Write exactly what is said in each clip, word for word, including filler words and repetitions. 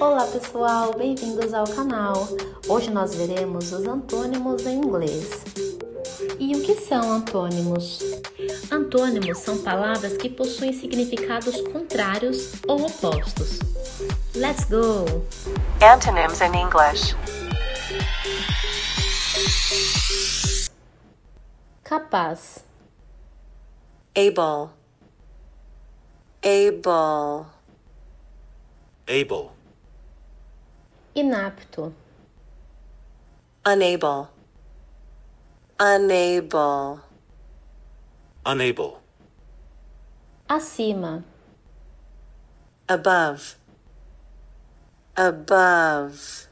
Olá pessoal, bem-vindos ao canal. Hoje nós veremos os antônimos em inglês. E o que são antônimos? Antônimos são palavras que possuem significados contrários ou opostos. Let's go! Antonyms in English. Capaz. Able. Able. Able. Inapto. Unable. Unable. Unable. Acima. Above. Above.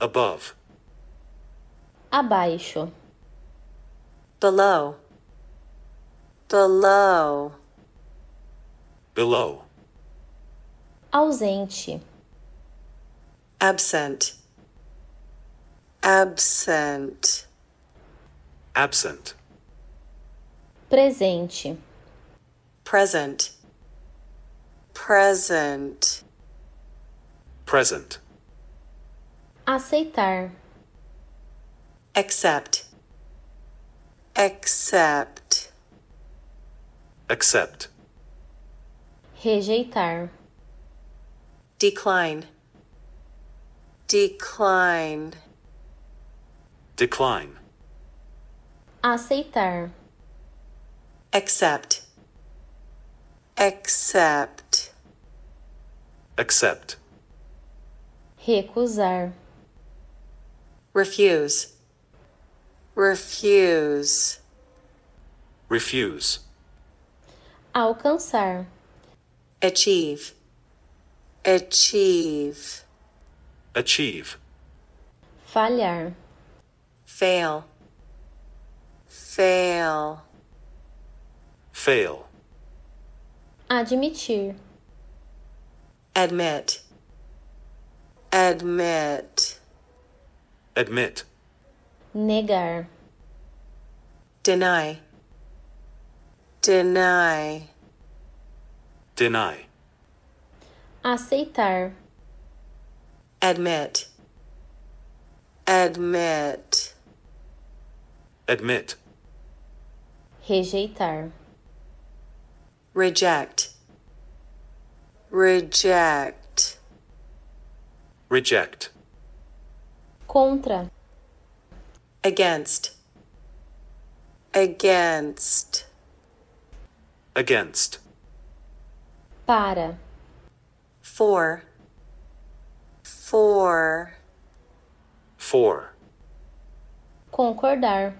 Above. Abaixo. Below. Below. Below. Ausente. Absent. Absent. Absent. Presente. Present. Present. Present. Aceitar. Accept. Accept. Accept. Rejeitar. Decline. Decline. Decline. Aceitar. Accept. Accept. Accept. Recusar. Refuse. Refuse. Refuse. Alcançar. Achieve. Achieve. Achieve. Falhar. Fail. Fail. Fail. Admitir. Admit. Admit. Admit. Negar. Deny. Deny. Deny. Aceitar. Admit. Admit. Admit. Rejeitar. Reject. Reject. Reject. Contra. Against. Against. Against. Para. For. For. For. Concordar.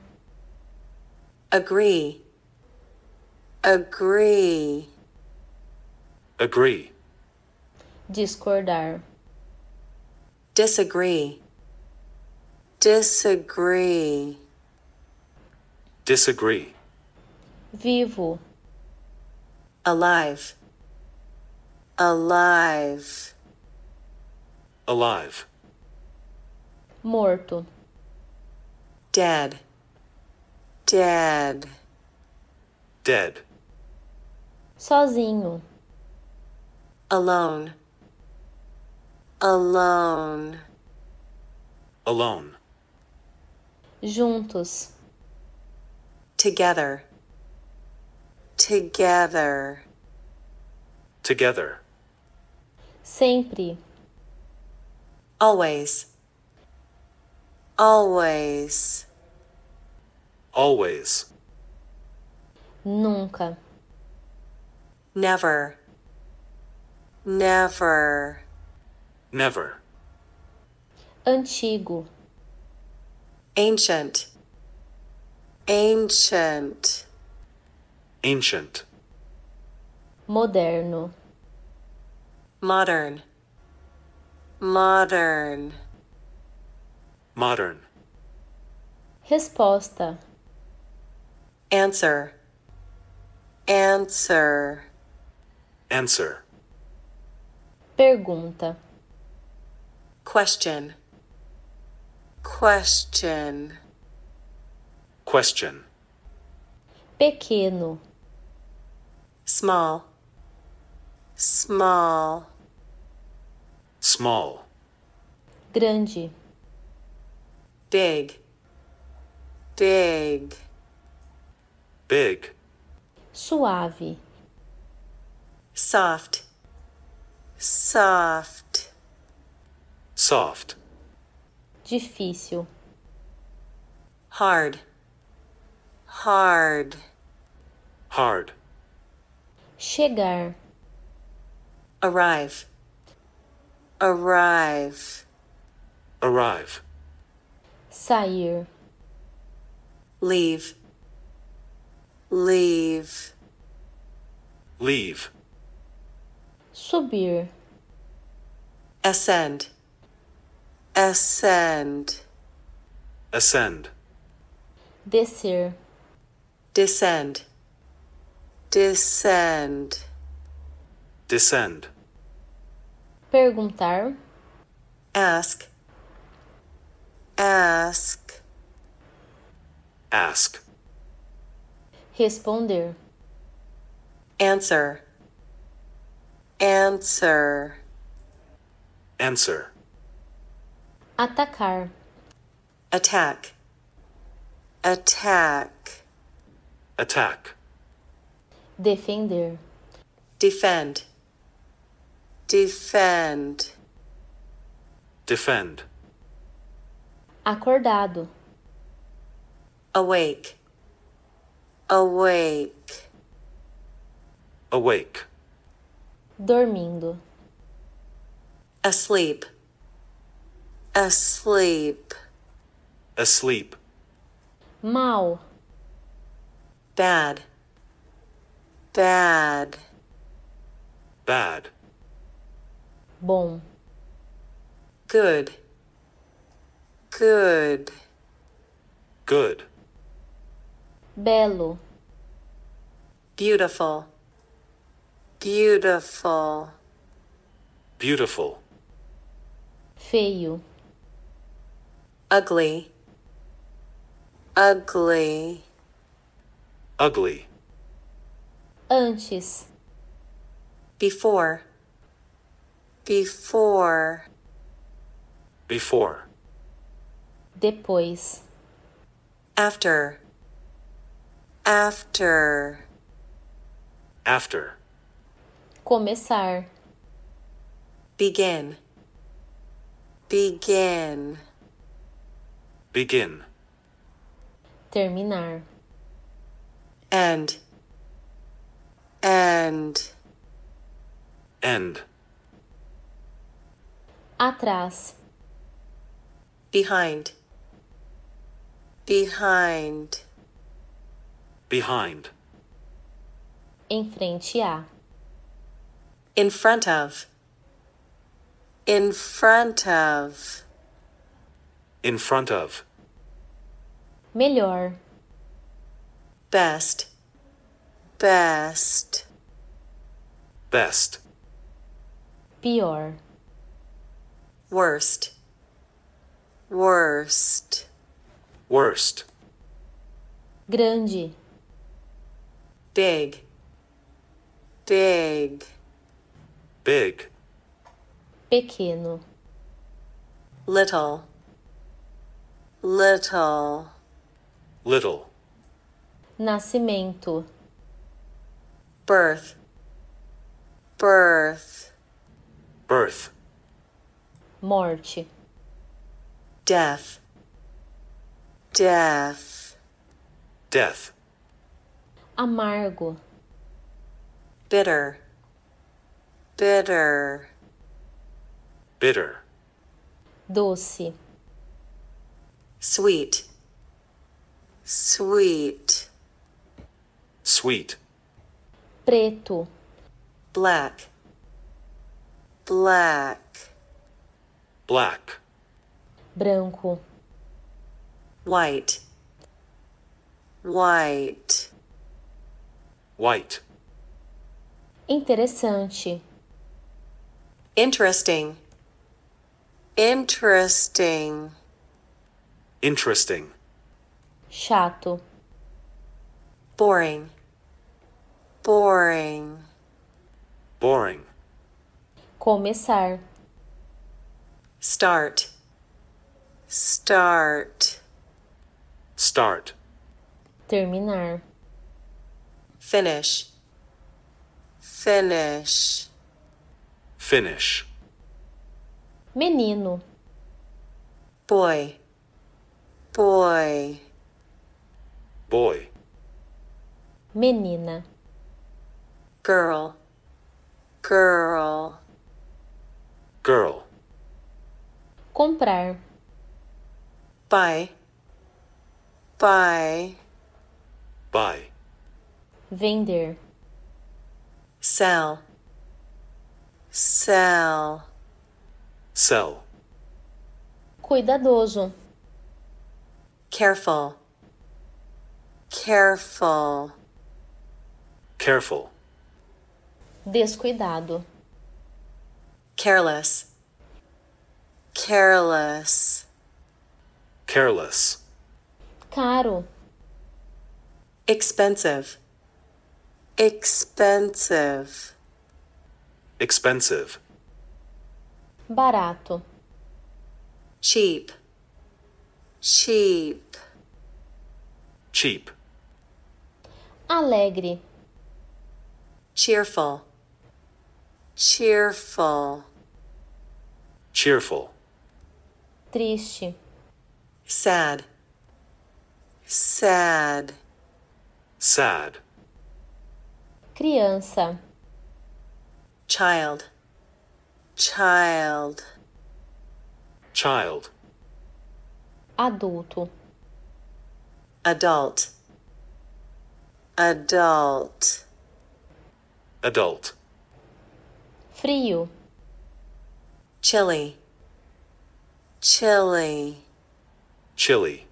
Agree. Agree. Agree. Discordar. Disagree. Disagree. Disagree. Vivo. Alive. Alive. Alive. Morto. Dead. Dead. Dead. Sozinho. Alone. Alone. Alone. Juntos. Together. Together. Together. Sempre. Always. Always. Always. Nunca. Never. Never. Never. Antigo. Ancient. Ancient. Ancient. Moderno. Modern. Modern. Modern. Resposta. Answer. Answer. Answer. Pergunta. Question. Question. Question. Pequeno. Small. small, small, grande, big, big, big, suave, soft, soft, soft, difícil, hard, hard, hard, chegar, arrive, arrive, arrive, sair, leave, leave, leave, subir, ascend, ascend, ascend, descer, descend, descend, descend, perguntar, ask, ask, ask, responder, answer, answer, answer, atacar, attack, attack, attack, defender, defend, defend, defend, acordado, awake, awake, awake, dormindo, asleep, asleep, asleep, mal, bad, bad, bad, bom, good, good, good, belo, beautiful, beautiful, beautiful, feio, ugly, ugly, ugly, antes, before, before, before, depois, after, after, after, começar, begin, begin, begin, terminar, end, end, end, atrás, behind, behind, behind, em frente a, in front of, in front of, in front of, melhor, best, best, best, pior, worst, worst, worst, grande, big, big, big, pequeno, little, little, little, nascimento, birth, birth, birth, morte, death, death, death, amargo, bitter, bitter, bitter, doce, sweet, sweet, sweet, preto, black, black, black, branco, white, white, white, interessante, interesting, interesting, interesting, chato, boring, boring, boring. Começar. Start. Start. Start. Terminar. Finish. Finish. Finish. Menino. Boy. Boy. Boy. Menina. Girl. Girl. Girl. Comprar. Buy. Buy. Buy. Vender. Sell. Sell. Sell. Cuidadoso. Careful. Careful. Careful. Descuidado. Careless. Careless. Careless. Caro. Expensive. Expensive. Expensive. Barato. Cheap. Cheap. Cheap. Alegre. Cheerful. Cheerful. Cheerful. Triste. Sad. Sad. Sad. Criança. Child. Child. Child. Adulto. Adult. Adult. Adult. Frio. Chilly. Chilly. Chilly.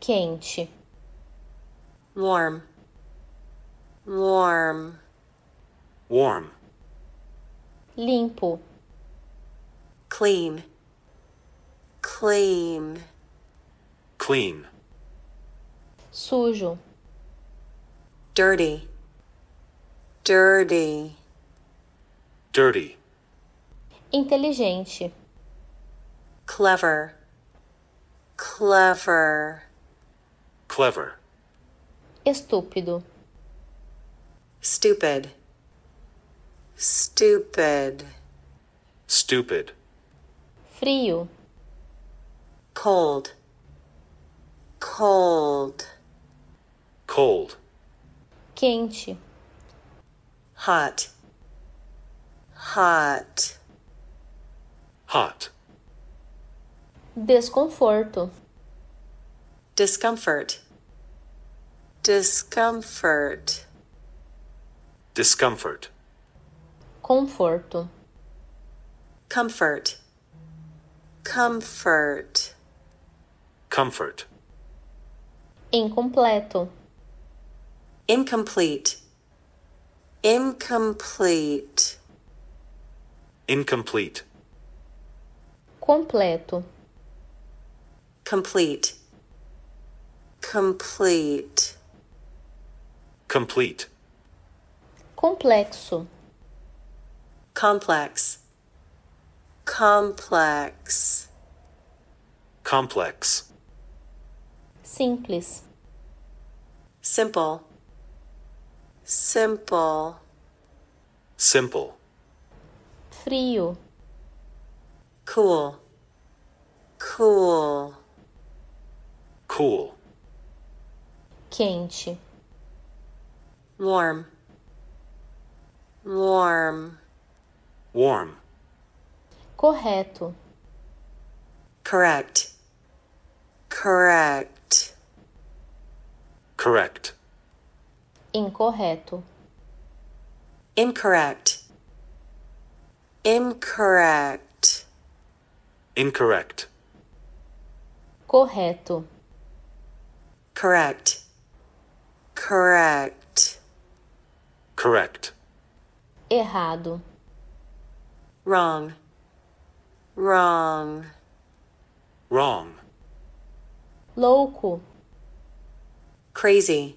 Quente. Warm. Warm. Warm. Limpo. Clean. Clean. Clean. Sujo. Dirty. Dirty. Dirty. Inteligente. Clever. Clever. Clever. Estúpido. Stupid. Stupid. Stupid. Frio. Cold. Cold. Cold. Quente. Hot. Hot. Hot. Desconforto. Discomfort. Discomfort. Discomfort. Conforto. Comfort. Comfort. Comfort. Incompleto. Incomplete. Incomplete. Incomplete. Completo. Complete. Complete. Complete. Complexo. Complex. Complex. Complex. Simples. Simple. Simple. Simple. Frio. Cool. Cool. Cool. Quente. Warm. Warm. Warm. Correto. Correct. Correct. Correct. Incorreto. Incorrect. Incorrect. Incorrect. Correto. Correct. Correct. Correct. Errado. Wrong. Wrong. Wrong. Louco. Crazy.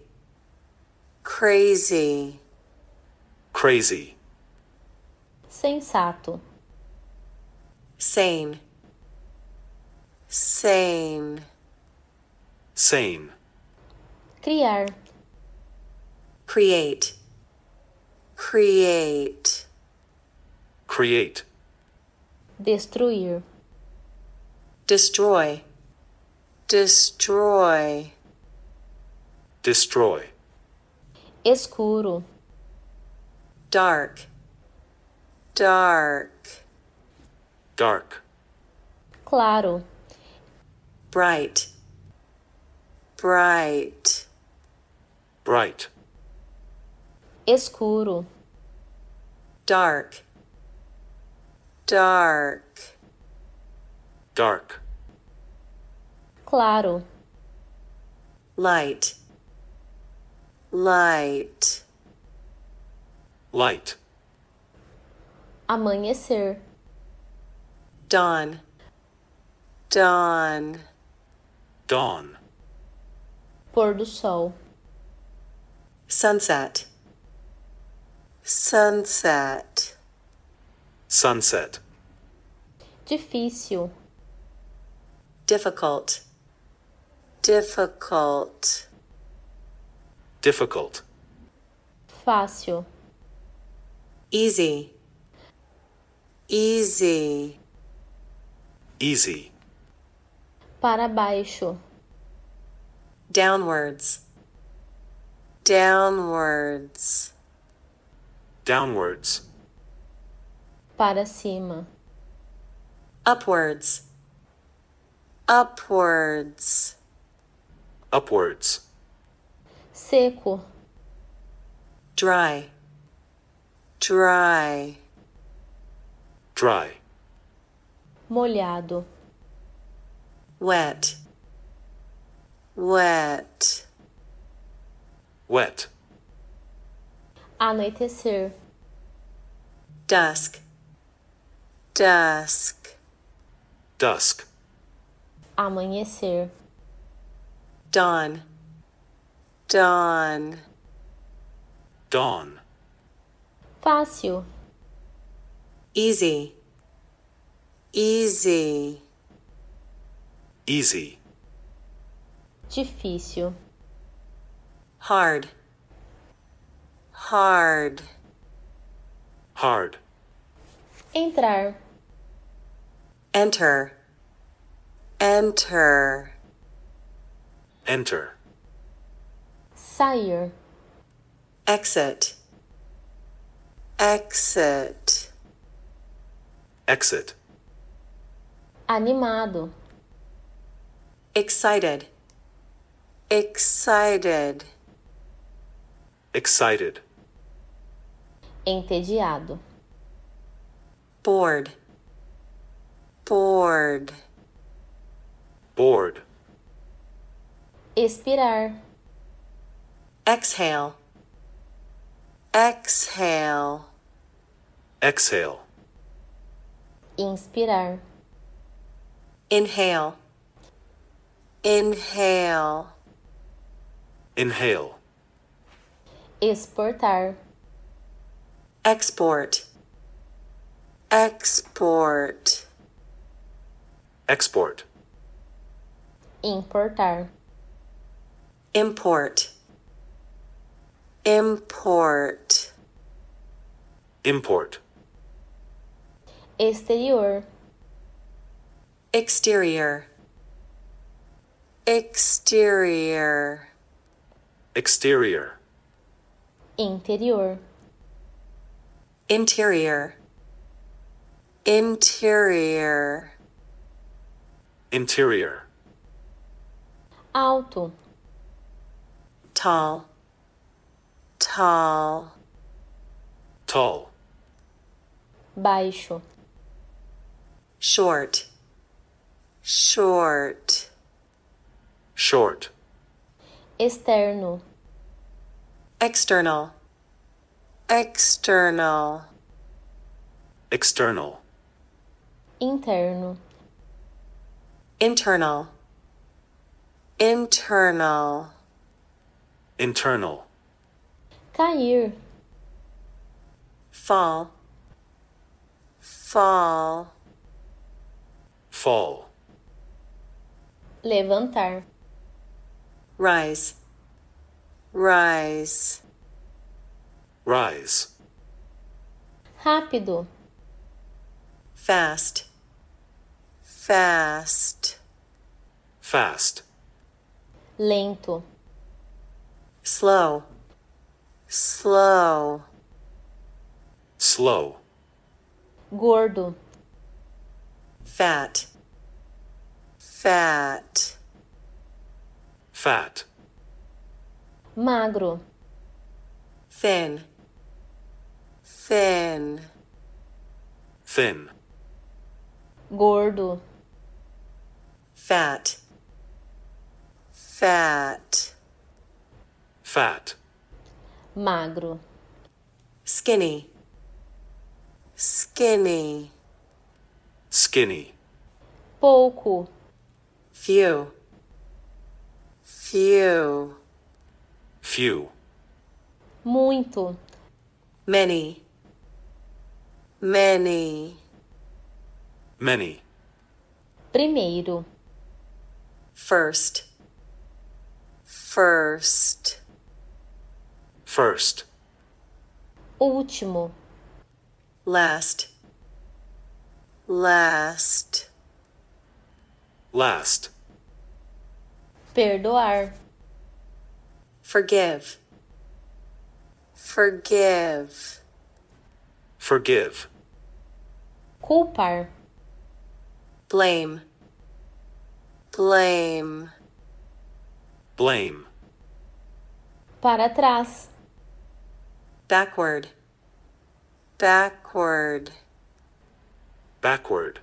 Crazy. Crazy. sensato. Sane. Sane. Sane. Criar. Create. Create. Create. Destruir. Destroy. Destroy. Destroy. Escuro. Dark. Dark. Dark. Claro. Bright. Bright. Bright. Escuro. Dark. Dark. Dark. Claro. Light. Light. Light. Amanhecer. Dawn. Dawn. Dawn. Pôr do sol. Sunset. Sunset. Sunset. Difícil. Difficult. Difficult. Difficult. Fácil. Easy. Easy. Easy. Para baixo. Downwards. Downwards. Downwards. Para cima. Upwards. Upwards. Upwards. Seco. Dry. Dry. Dry. Molhado. Wet. Wet. Wet. Anoitecer. Dusk. Dusk. Dusk. Amanhecer. Dawn. Dawn. Dawn. Fácil. Easy. Easy. Easy. Difícil. Hard. Hard. Hard. Entrar. Enter. Enter. Enter. Sair. Exit. Exit. Exit. Animado. Excited. Excited. Excited. Entediado. Bored. Bored. Bored. Expirar. Exhale. Exhale. Exhale. Inspirar. Inhale. Inhale. Inhale. Exportar. Export. Export. Export. Importar. Import. Import. Import. Exterior. Exterior. Exterior. Exterior. Interior. Interior. Interior. Interior. Alto. Tall. Tall. Tall. Baixo. Short. Short. Short. Externo. External. External. External. Interno. Internal. Internal. Internal. Cair. Fall. fall, fall, levantar, rise, rise, rise, rápido, fast, fast, fast, lento, slow, slow, slow, gordo, fat, fat, fat, magro, thin, thin, thin, gordo, fat, fat, fat, magro, skinny, skinny, skinny, pouco, few, few, few, muito, many, many, many, primeiro, first, first, first, último, last, last, last, perdoar, forgive, forgive, forgive, culpar, blame, blame, blame, para trás, backward, backward, backward,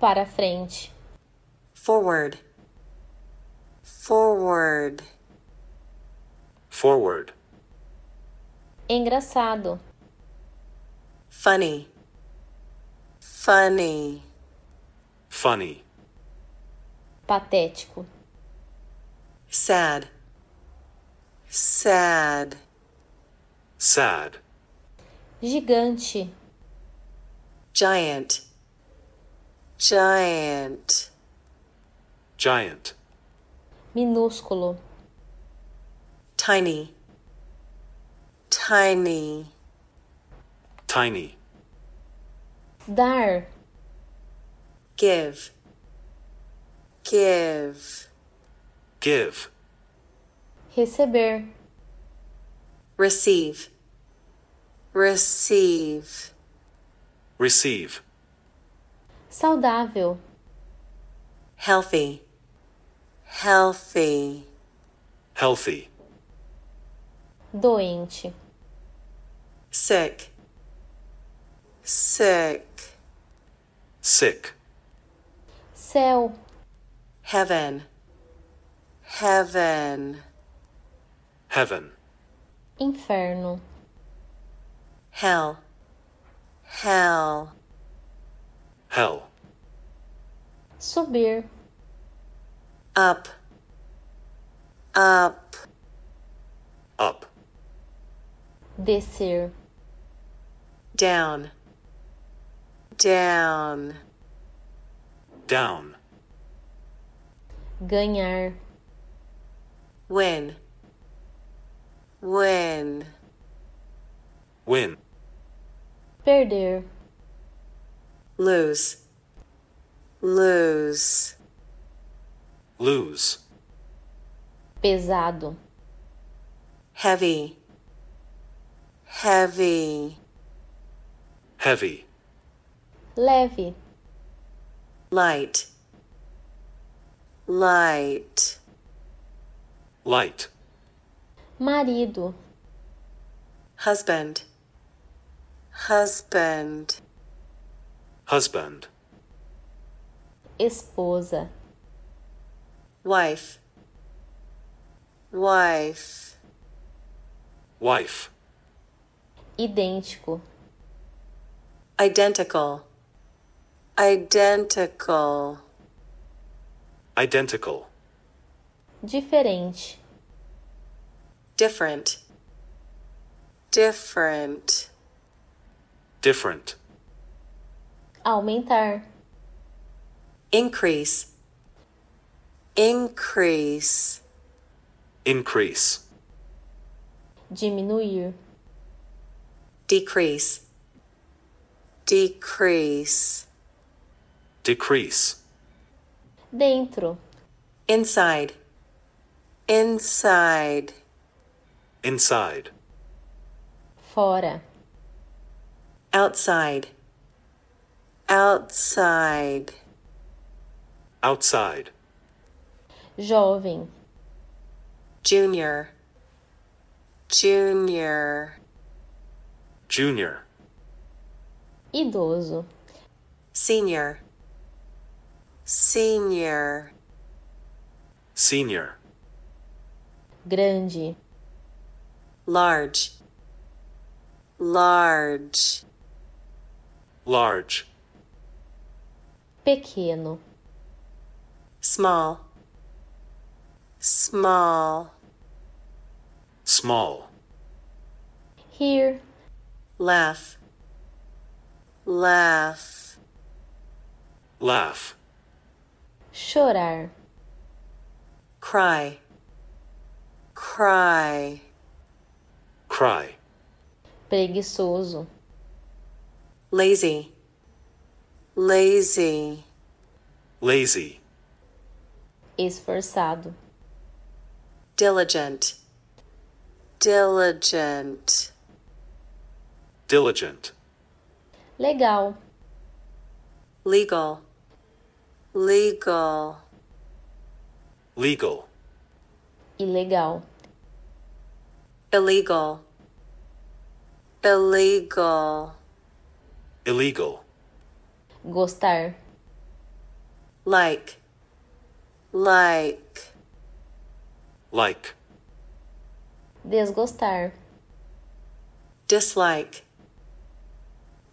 para frente, forward, forward, forward, engraçado, funny, funny, funny, patético, sad, sad, sad, gigante, giant, giant, giant, minúsculo, tiny, tiny, tiny, dar, give, give, give, receber, receive, receive, receive, saudável, healthy, healthy, healthy, doente, sick, sick, sick, céu, heaven, heaven, heaven, inferno, hell, hell, hell, subir, up, up, up, descer, down, down, down, ganhar, win, win, win, perder, lose, lose, lose, pesado, heavy, heavy, heavy, leve, light, light, light, marido, husband, husband, husband, esposa, wife, wife, wife, idêntico, identical, identical, identical, diferente, different, different, different, Aumentar. Increase. Increase. Increase. Diminuir. Decrease. Decrease. Decrease. Dentro. Inside. Inside. Inside. Fora. Outside. Outside. Outside. Jovem. Junior. Junior. Junior. Idoso. Senior. Senior. Senior. Grande. Large. Large. Large. Pequeno. Small. Small. Small. Here. Laugh. Laugh. Laugh. Chorar. Cry. Cry. Cry. Preguiçoso. Lazy. Lazy. Lazy. Esforçado. Diligent. Diligent. Diligent. Legal. Legal. Legal. Legal. Ilegal. Illegal. Illegal. Illegal. Gostar. Like. Like. Like. Desgostar. Dislike.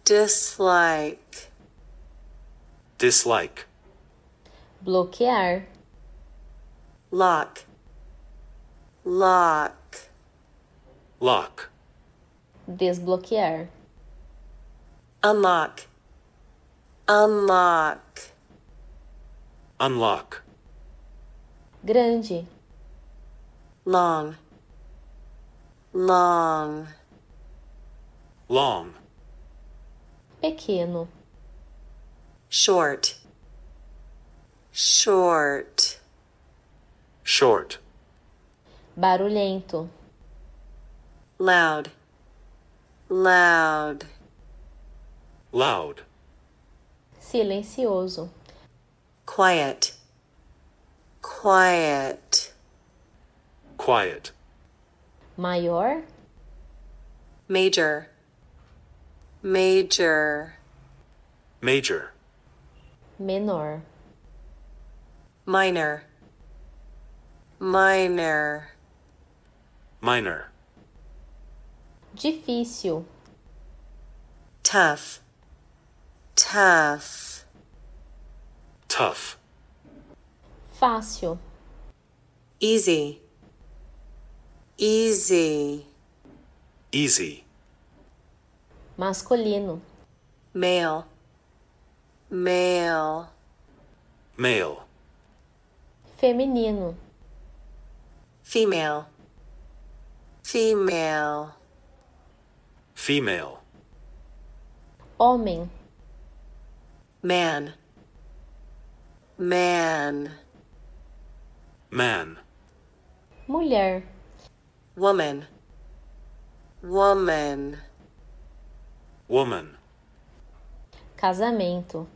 Dislike. Dislike. Bloquear. Lock. Lock. Lock. Desbloquear. Unlock. Unlock. Unlock. Grande. Long. Long. Long. Pequeno. Short. Short. Short. Barulhento. Loud. Loud. Loud. Silencioso. Quiet. Quiet. Quiet. Maior. Major. Major. Major. Menor. Minor. Minor. Minor. Difícil. Tough. Tough. Tough. Fácil. Easy. Easy. Easy. Masculino. Male. Male. Male. Feminino. Female. Female. Female. Homem. Man. Man. Man. Mulher. Woman. Woman. Woman. Casamento.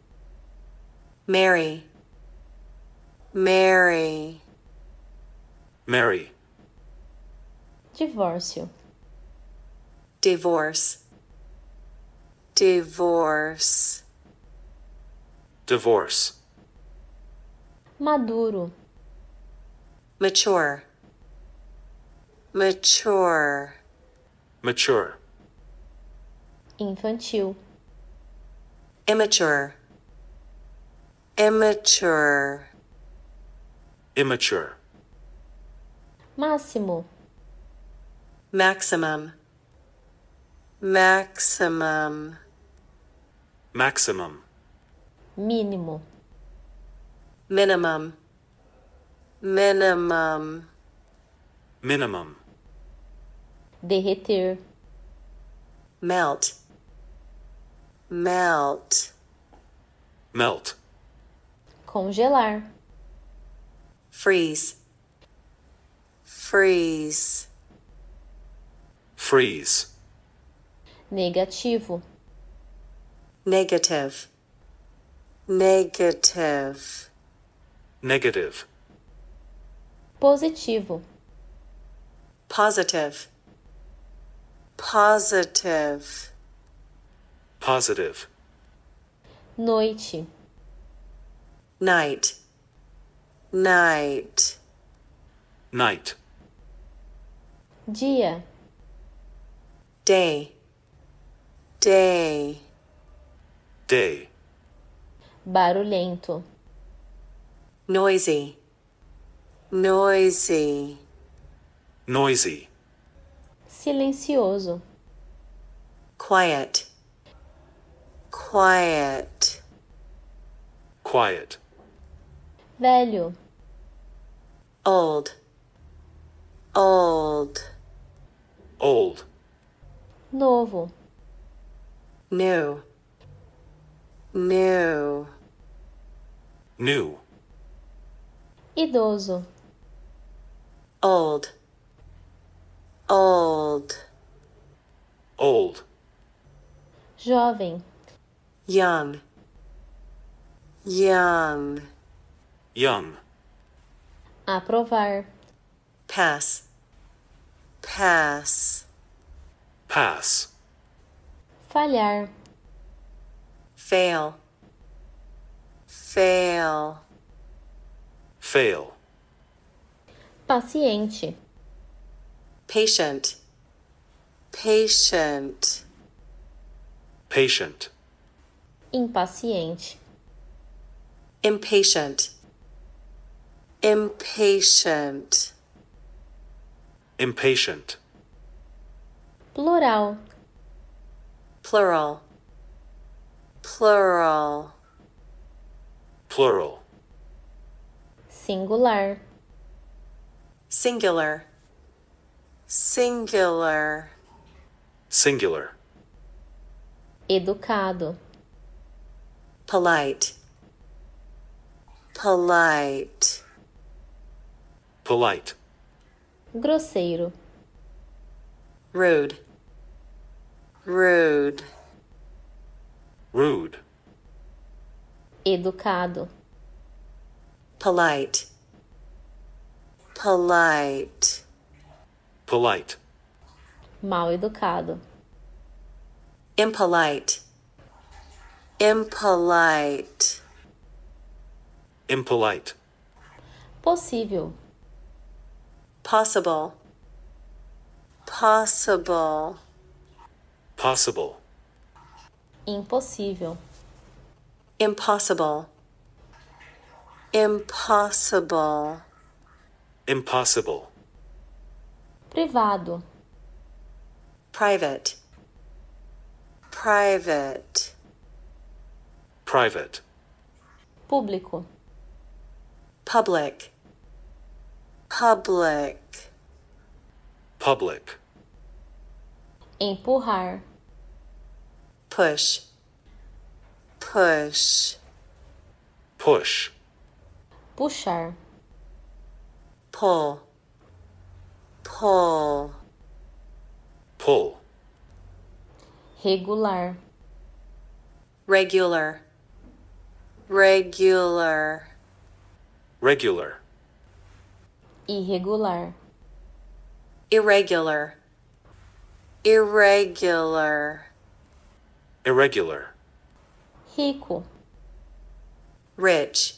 Marry. Marry. Marry. Divórcio. Divorce. Divorce. Divorce. Maduro. Mature. Mature. Mature. Infantil. Immature. Immature. Immature. Máximo. Maximum. Maximum. Maximum. mínimo, minimum, minimum, minimum, derreter, melt, melt, melt, congelar, freeze, freeze, freeze, negativo, negative, negative, negative, positivo, positive, positive, positive, noite, night, night, night, dia, day, day, day, barulhento, noisy, noisy, noisy, silencioso, quiet, quiet, quiet, velho, old, old, old, novo, new, new, new, idoso, old, old, old, jovem, young, young, young, aprovar, pass, pass, pass, falhar, fail, fail, fail, paciente, patient, patient, patient, impaciente, impatient, impatient, impatient, plural, plural, plural, plural, singular, singular, singular, singular, educado, polite, polite, polite, grosseiro, rude, rude, rude, educado, polite, polite, polite, mal educado, impolite, impolite, impolite, possível, possible, possible, possible, impossível, impossible, impossible, impossible, privado, private, private, private, público, public, public, public, empurrar, push, push, push, puxar, pull, pull, pull, regular, regular, regular, regular, irregular, irregular, irregular, irregular, rico, rich,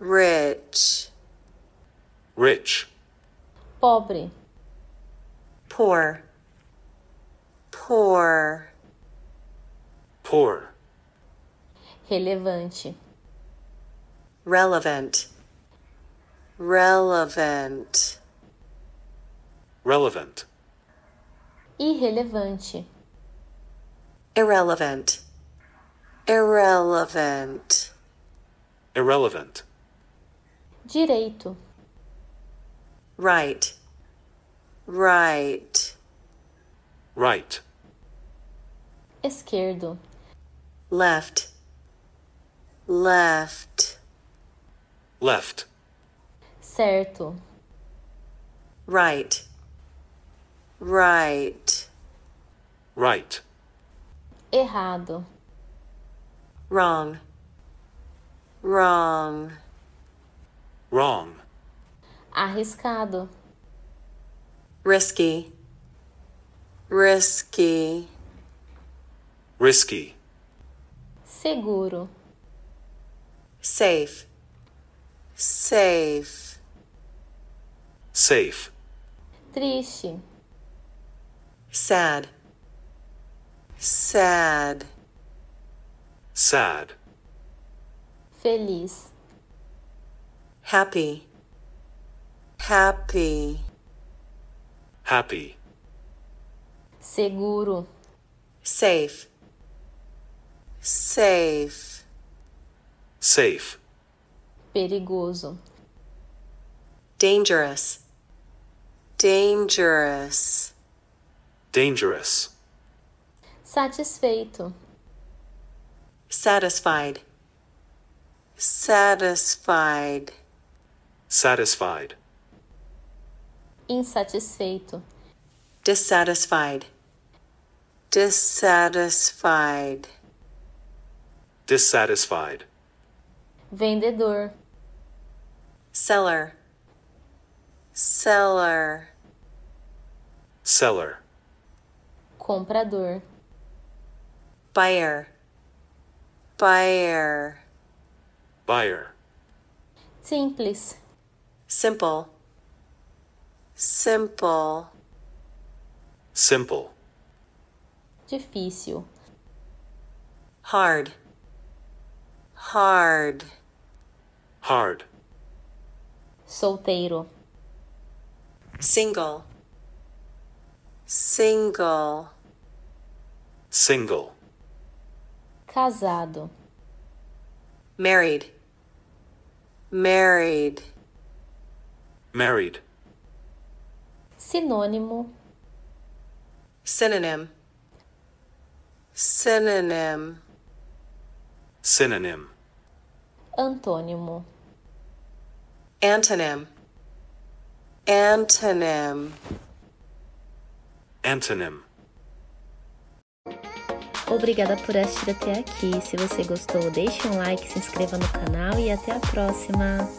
rich, rich, pobre, poor, poor, poor, relevante, relevant, relevant, relevant, irrelevante, irrelevant, Irrelevant. Irrelevant. Direito. Right. Right. Right. Esquerdo. Left. Left. Left. Certo. Right. Right. Right. Errado. Wrong. Wrong. Wrong. Arriscado. Risky. Risky. Risky. Seguro. Safe. Safe. Safe. Triste. Sad. Sad. Sad. Feliz. Happy. Happy. Happy. Seguro. Safe. Safe. Safe. Perigoso. Dangerous. Dangerous. Dangerous. Satisfeito. Satisfied. Satisfied. Satisfied. Insatisfeito. Dissatisfied. Dissatisfied. Dissatisfied. Vendedor. Seller. Seller. Seller. Comprador. Buyer. Buyer. Buyer. Simples. Simple. Simple. Simple. Difícil. Hard. Hard. Hard. Solteiro. Single. Single. Single. Casado. Married. Married. Married. Sinônimo. Synonym. Synonym. Synonym. Antônimo. Antonym. Antonym. Antonym. Obrigada por assistir até aqui. Se você gostou, deixe um like, se inscreva no canal e até a próxima.